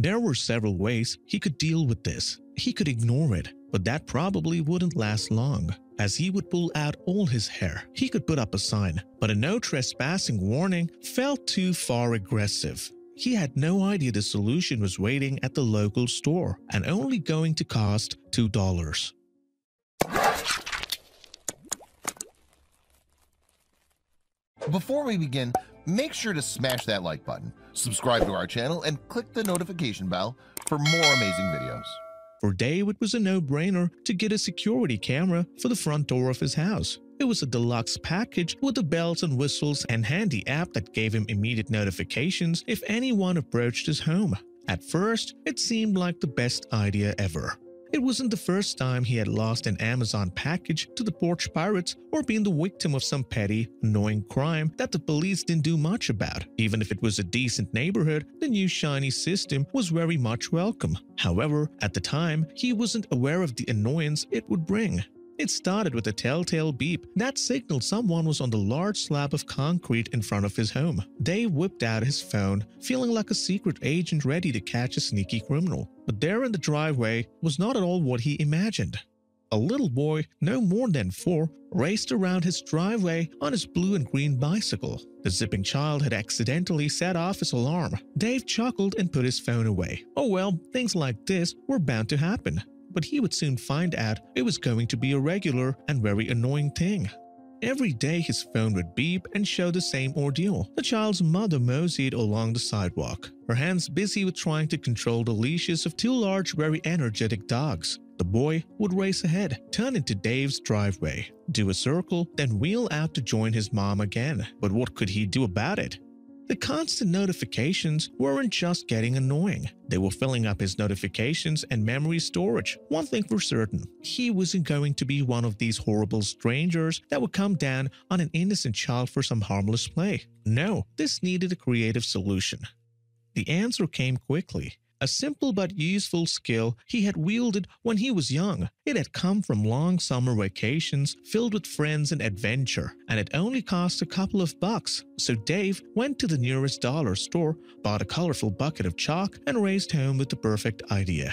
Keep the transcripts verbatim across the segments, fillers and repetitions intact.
There were several ways he could deal with this. He could ignore it, but that probably wouldn't last long, as he would pull out all his hair. He could put up a sign, but a no trespassing warning felt too far aggressive. He had no idea the solution was waiting at the local store and only going to cost two dollars. Before we begin, make sure to smash that like button, subscribe to our channel, and click the notification bell for more amazing videos. For Dave, it was a no-brainer to get a security camera for the front door of his house. It was a deluxe package with the bells and whistles and handy app that gave him immediate notifications if anyone approached his home. At first, it seemed like the best idea ever. It wasn't the first time he had lost an Amazon package to the porch pirates or been the victim of some petty, annoying crime that the police didn't do much about. Even if it was a decent neighborhood, the new shiny system was very much welcome. However, at the time, he wasn't aware of the annoyance it would bring. It started with a telltale beep that signaled someone was on the large slab of concrete in front of his home. Dave whipped out his phone, feeling like a secret agent ready to catch a sneaky criminal. But there in the driveway was not at all what he imagined. A little boy, no more than four, raced around his driveway on his blue and green bicycle. The zipping child had accidentally set off his alarm. Dave chuckled and put his phone away. Oh well, things like this were bound to happen. But he would soon find out it was going to be a regular and very annoying thing. Every day his phone would beep and show the same ordeal. The child's mother moseyed along the sidewalk, her hands busy with trying to control the leashes of two large, very energetic dogs. The boy would race ahead, turn into Dave's driveway, do a circle, then wheel out to join his mom again. But what could he do about it? The constant notifications weren't just getting annoying. They were filling up his notifications and memory storage. One thing for certain, he wasn't going to be one of these horrible strangers that would come down on an innocent child for some harmless play. No, this needed a creative solution. The answer came quickly. A simple but useful skill he had wielded when he was young. It had come from long summer vacations filled with friends and adventure, and it only cost a couple of bucks. So Dave went to the nearest dollar store, bought a colorful bucket of chalk, and raced home with the perfect idea.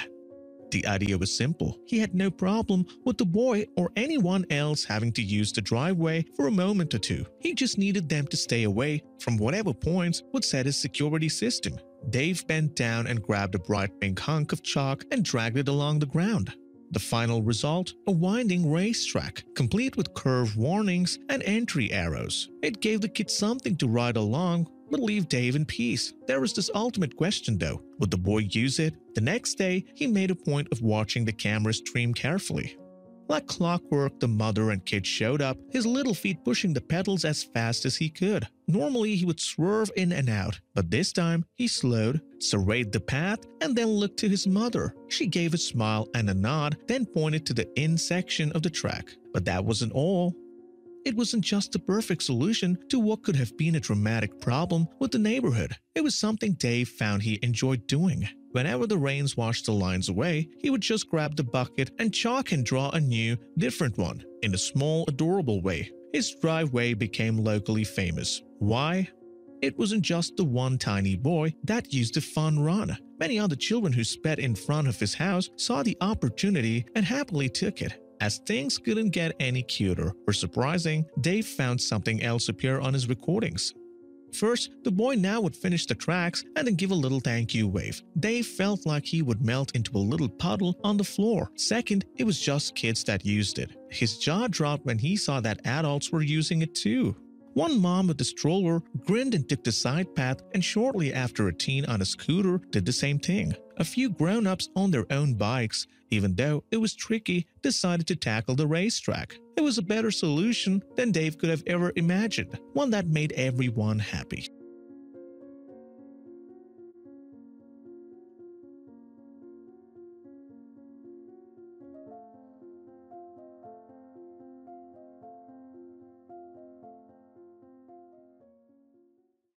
The idea was simple. He had no problem with the boy or anyone else having to use the driveway for a moment or two. He just needed them to stay away from whatever points would set his security system. Dave bent down and grabbed a bright pink hunk of chalk and dragged it along the ground. The final result, a winding racetrack, complete with curve warnings and entry arrows. It gave the kid something to ride along, but leave Dave in peace. There was this ultimate question though. Would the boy use it? The next day, he made a point of watching the camera stream carefully. Like clockwork, the mother and kid showed up, his little feet pushing the pedals as fast as he could. Normally, he would swerve in and out, but this time he slowed, surveyed the path, and then looked to his mother. She gave a smile and a nod, then pointed to the in section of the track. But that wasn't all. It wasn't just the perfect solution to what could have been a dramatic problem with the neighborhood. It was something Dave found he enjoyed doing. Whenever the rains washed the lines away, he would just grab the bucket and chalk and draw a new, different one. In a small, adorable way, his driveway became locally famous. Why? It wasn't just the one tiny boy that used a fun run. Many other children who sped in front of his house saw the opportunity and happily took it. As things couldn't get any cuter or surprising, Dave found something else appear on his recordings. First, the boy now would finish the tracks and then give a little thank you wave. Dave felt like he would melt into a little puddle on the floor. Second, it was just kids that used it. His jaw dropped when he saw that adults were using it too. One mom with a stroller grinned and took the side path, and shortly after, a teen on a scooter did the same thing. A few grown-ups on their own bikes, even though it was tricky, decided to tackle the racetrack. It was a better solution than Dave could have ever imagined, one that made everyone happy.